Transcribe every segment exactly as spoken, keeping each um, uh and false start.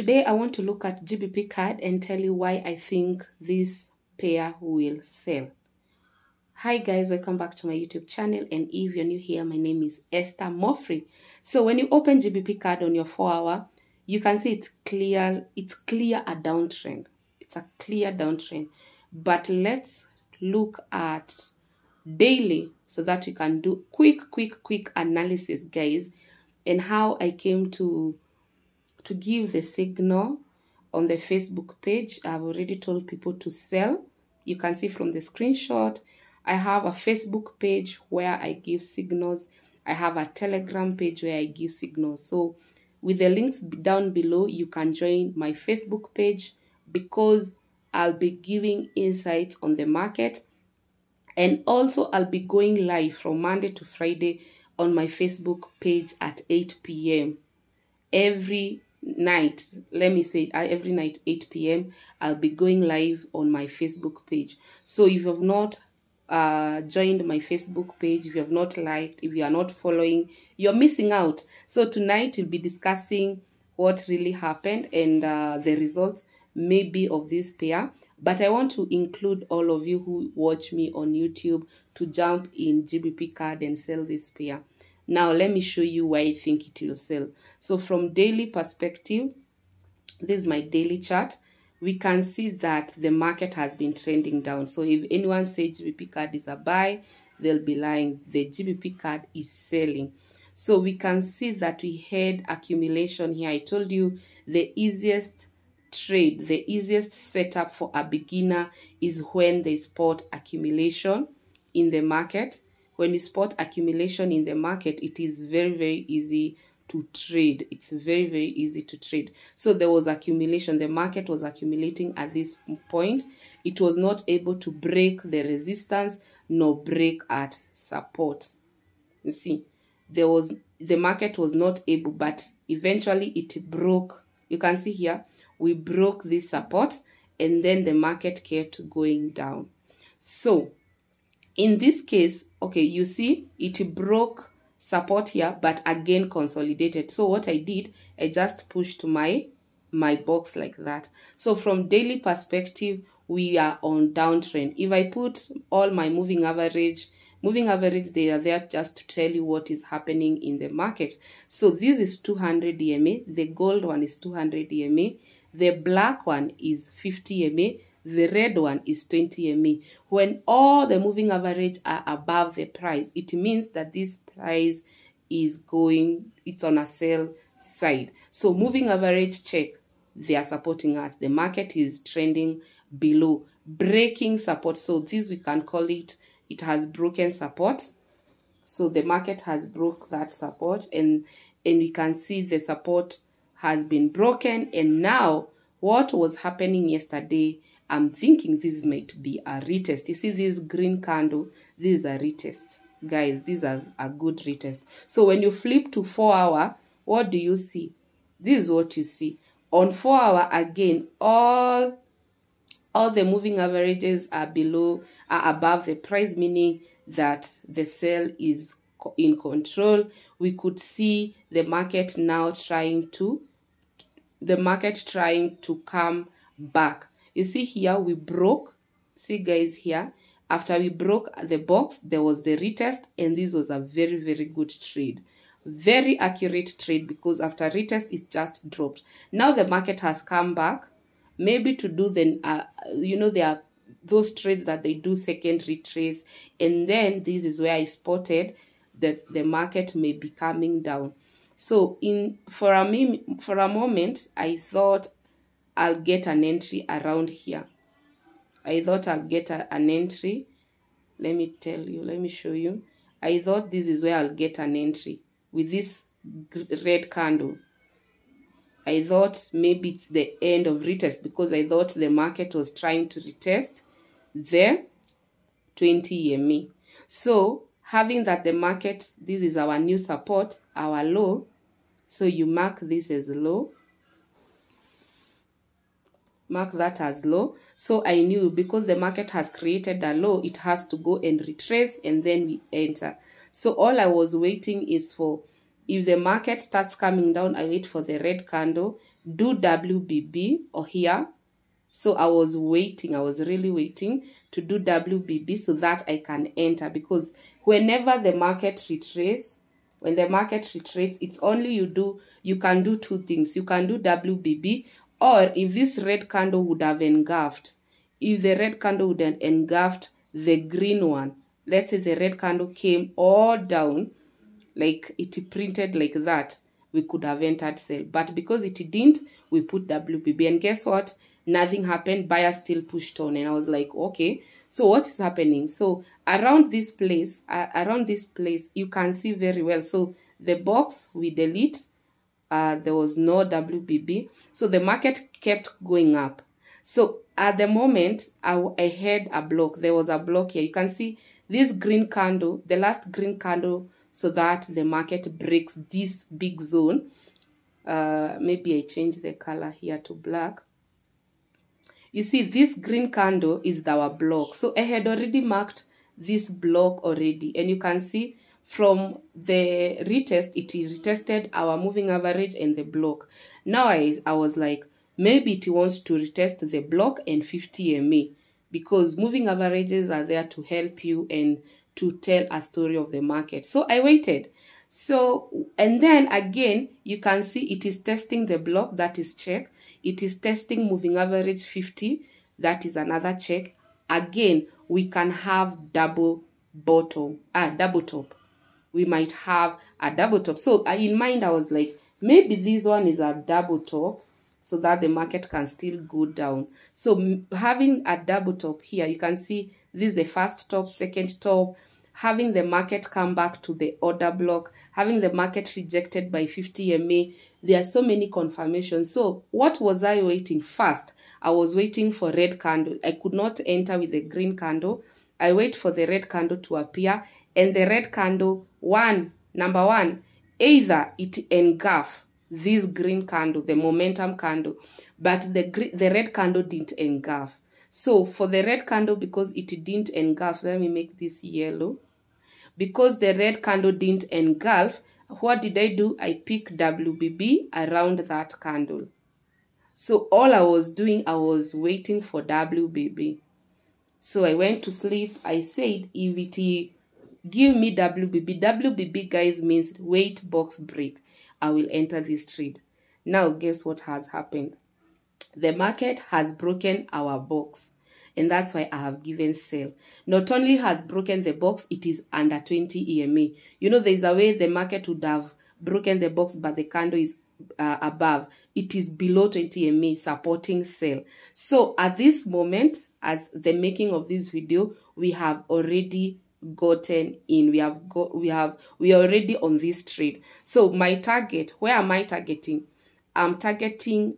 Today I want to look at G B P card and tell you why I think this pair will sell. Hi guys, welcome back to my YouTube channel, and if you're new here, my name is Esther Mofrey. So when you open G B P card on your four hour, you can see it's clear, it's clear a downtrend. It's a clear downtrend. But let's look at daily so that we can do quick, quick, quick analysis, guys, and how I came to to give the signal on the Facebook page. I've already told people to sell. You can see from the screenshot, I have a Facebook page where I give signals. I have a Telegram page where I give signals. So with the links down below, you can join my Facebook page because I'll be giving insights on the market. And also I'll be going live from Monday to Friday on my Facebook page at eight p m every night. Let me say every night, eight p m I'll be going live on my Facebook page. So if you have not uh, joined my Facebook page, if you have not liked, if you are not following, you're missing out. So tonight we'll be discussing what really happened and uh, the results maybe of this pair. But I want to include all of you who watch me on YouTube to jump in G B P card and sell this pair. Now, let me show you why I think it will sell. So from daily perspective, this is my daily chart. We can see that the market has been trending down. So if anyone says G B P card is a buy, they'll be lying. The G B P card is selling. So we can see that we had accumulation here. I told you the easiest trade, the easiest setup for a beginner is when they spot accumulation in the market. When you spot accumulation in the market, it is very, very easy to trade. It's very, very easy to trade. So there was accumulation. The market was accumulating at this point. It was not able to break the resistance nor break at support. You see, there was the market was not able, but eventually it broke. You can see here, we broke this support and then the market kept going down. So in this case, okay, you see it broke support here, but again consolidated. So what I did, I just pushed my, my box like that. So from daily perspective, we are on downtrend. If I put all my moving average, moving average, they are there just to tell you what is happening in the market. So this is two hundred E M A. The gold one is two hundred E M A. The black one is fifty E M A. The red one is twenty E M A. When all the moving average are above the price, it means that this price is going, it's on a sell side. So moving average check, they are supporting us. The market is trending below, breaking support. So this we can call it, it has broken support. So the market has broke that support, and, and we can see the support has been broken. And now what was happening yesterday, I'm thinking this might be a retest. You see this green candle, this is a retest. Guys, these are a good retest. So when you flip to four hour, what do you see? This is what you see. On four hour, again, all All the moving averages are below, are above the price, meaning that the sell is in control. We could see the market now trying to, the market trying to come back. You see here, we broke. See guys here, after we broke the box, there was the retest, and this was a very, very good trade. Very accurate trade, because after retest, it just dropped. Now the market has come back. Maybe to do then, uh, you know, there are those trades that they do second retrace. And then this is where I spotted that the market may be coming down. So in for a, for a moment, I thought I'll get an entry around here. I thought I'll get a, an entry. Let me tell you, let me show you. I thought this is where I'll get an entry with this red candle. I thought maybe it's the end of retest, because I thought the market was trying to retest the twenty E M A. So having that the market, this is our new support, our low. So you mark this as low. Mark that as low. So I knew because the market has created a low, it has to go and retrace and then we enter. So all I was waiting is for If the market starts coming down, I wait for the red candle, do W B B or here. So I was waiting, I was really waiting to do W B B so that I can enter, because whenever the market retraces, when the market retraces, it's only you do, you can do two things. You can do W B B, or if this red candle would have engulfed, if the red candle would have engulfed the green one, let's say the red candle came all down, like it printed like that, we could have entered sell. But because it didn't, we put W B B. And guess what? Nothing happened. Buyer still pushed on, and I was like, okay, so what is happening? So around this place, uh, around this place, you can see very well. So the box we delete, uh, there was no W B B. So the market kept going up. So at the moment, I, I had a block. There was a block here. You can see this green candle, the last green candle, so that the market breaks this big zone. Uh, maybe I change the color here to black. You see, this green candle is our block. So I had already marked this block already. And you can see from the retest, it retested our moving average and the block. Now I, I was like, maybe it wants to retest the block and fifty M A, because moving averages are there to help you and to tell a story of the market. So I waited. So, and then again, you can see it is testing the block, that is check. It is testing moving average fifty, that is another check. Again, we can have double bottom, ah, double top. We might have a double top. So in mind, I was like, maybe this one is a double top so that the market can still go down. So having a double top here, you can see this is the first top, second top, having the market come back to the order block, having the market rejected by fifty M A. There are so many confirmations. So what was I waiting? First, I was waiting for red candle. I could not enter with the green candle. I wait for the red candle to appear, and the red candle, one, number one, either it engulfed this green candle, the momentum candle, but the, the red candle didn't engulf. So for the red candle, because it didn't engulf, let me make this yellow. Because the red candle didn't engulf, what did I do? I picked W B B around that candle. So all I was doing, I was waiting for W B B. So I went to sleep. I said, if it give me W B B, W B B guys means wait box break, I will enter this trade. Now guess what has happened? The market has broken our box, and that's why I have given sell. Not only has broken the box, it is under twenty E M A. You know, there is a way the market would have broken the box, but the candle is uh, above. It is below twenty E M A, supporting sell. So at this moment, as the making of this video, we have already gotten in. We have got, we have, we are already on this trade. So my target, where am I targeting? I'm targeting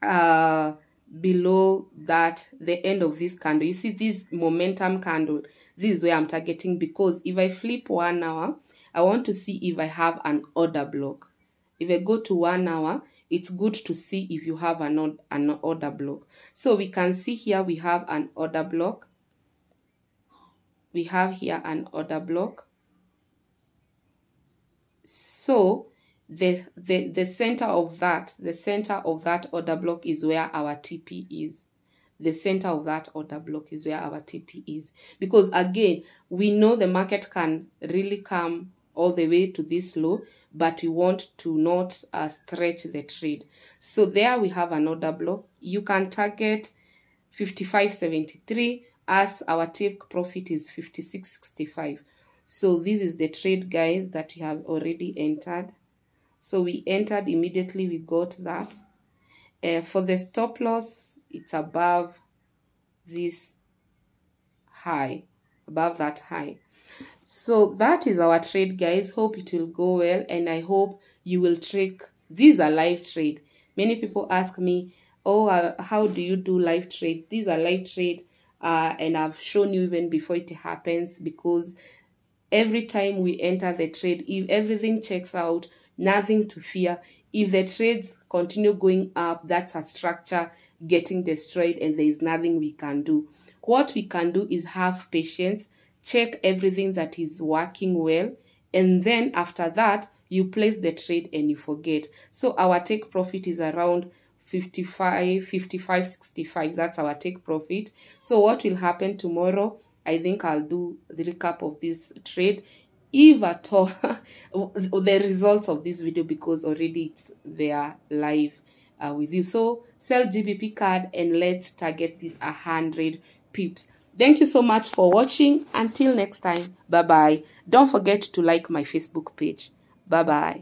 uh below that, the end of this candle. You see this momentum candle, this is where I'm targeting, because if I flip one hour, I want to see if I have an order block. If I go to one hour, it's good to see if you have an, an order block. So we can see here we have an order block, we have here an order block. So The, the the center of that the center of that order block is where our T P is. The center of that order block is where our T P is, because again, we know the market can really come all the way to this low, but we want to not uh, stretch the trade. So there we have an order block. You can target fifty-five seventy-three, as our take profit is fifty-six sixty-five. So this is the trade, guys, that we have already entered. So we entered immediately, we got that. Uh, for the stop loss, it's above this high, above that high. So that is our trade, guys. Hope it will go well, and I hope you will trade. This is a live trade. Many people ask me, oh, uh, how do you do live trade? These are live trade, uh, and I've shown you even before it happens, because every time we enter the trade, if everything checks out, nothing to fear. If the trades continue going up, that's a structure getting destroyed, and there is nothing we can do. What we can do is have patience, check everything that is working well, and then after that, you place the trade and you forget. So our take profit is around fifty-five, fifty-five, sixty-five. That's our take profit. So what will happen tomorrow? I think I'll do the recap of this trade, if at all, the results of this video, because already it's there live uh, with you. So sell G B P card and let's target this one hundred pips. Thank you so much for watching. Until next time, bye-bye. Don't forget to like my Facebook page. Bye-bye.